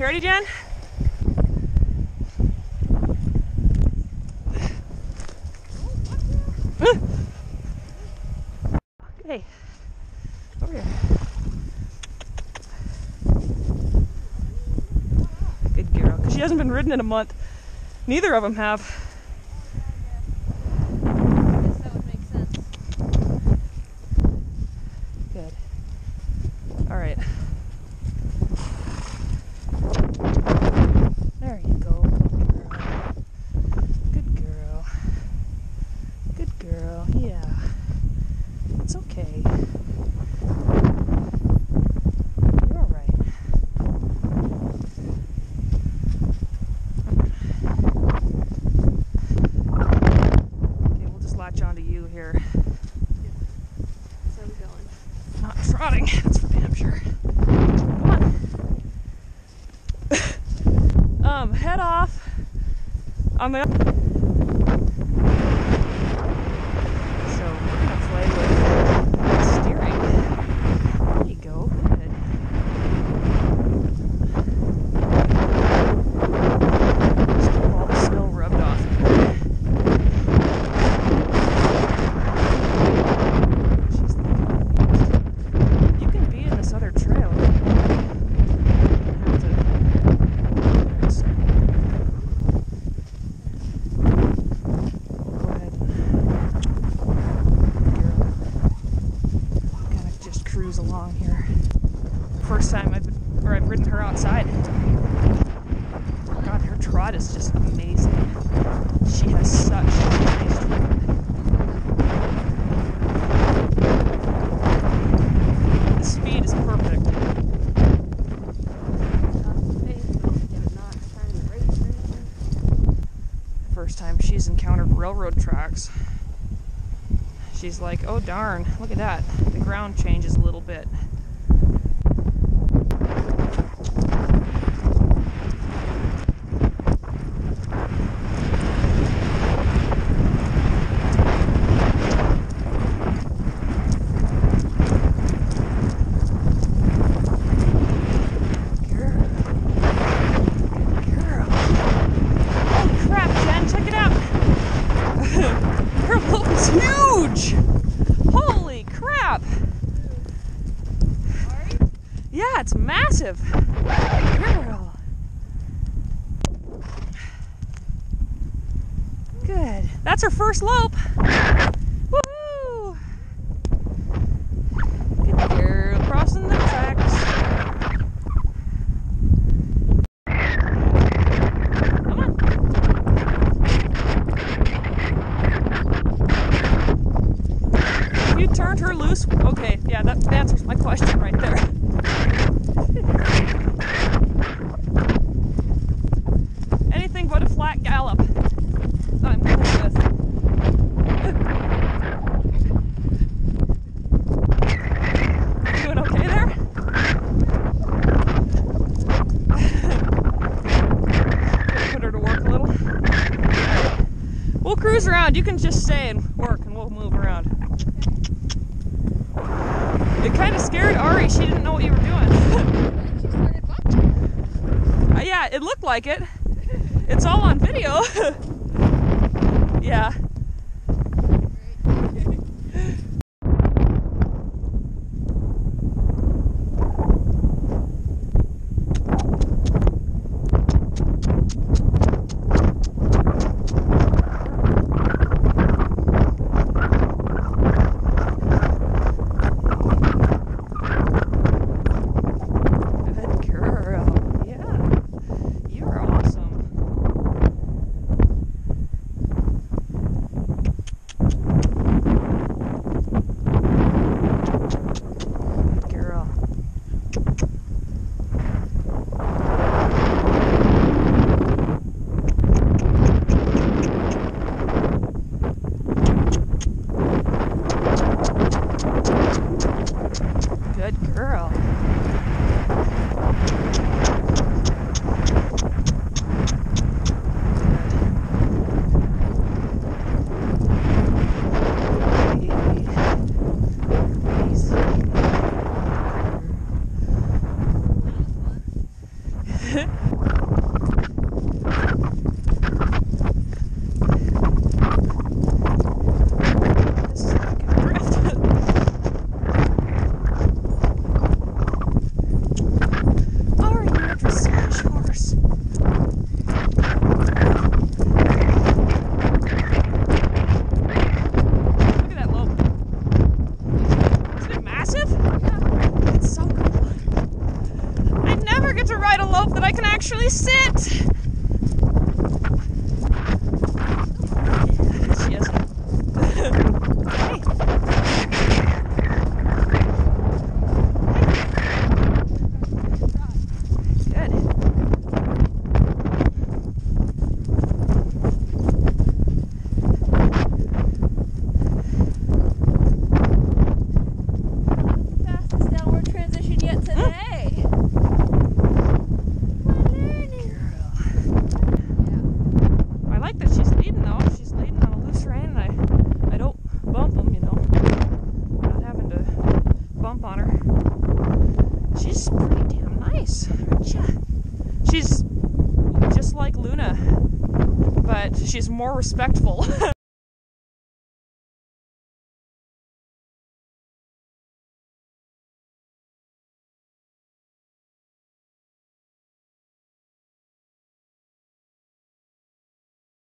You ready, Jen? Okay. Over here. Good girl, because she hasn't been ridden in a month. Neither of them have. I guess that would make sense. Good. All right. There you go. Good girl. Good girl. Good girl. Yeah. It's okay. You're all right. Okay, we'll just latch onto you here. Yeah. So I'm going. Not trotting. That's for damn sure. Come on. Head off on the other. Along here. First time I've ridden her outside. God, her trot is just amazing. She has such a nice trot. The speed is perfect. First time she's encountered railroad tracks. She's like, oh darn, look at that. The ground changes a little bit. Yeah, it's massive. Girl. Good. That's her first lope. Woohoo! Good girl, crossing the tracks. Come on. You turned her loose? Okay, yeah, that answers my question right there. Anything but a flat gallop. I'm cool with this. Doing okay there? Put her to work a little. We'll cruise around. You can just stay and work and we'll move around. It kind of scared Arie. She didn't know what you were doing. She started bumping. Yeah, it looked like it. It's all on video. Yeah. impressive? Yeah. It's so cool. I never get to ride a lope that I can actually sit. She's more respectful.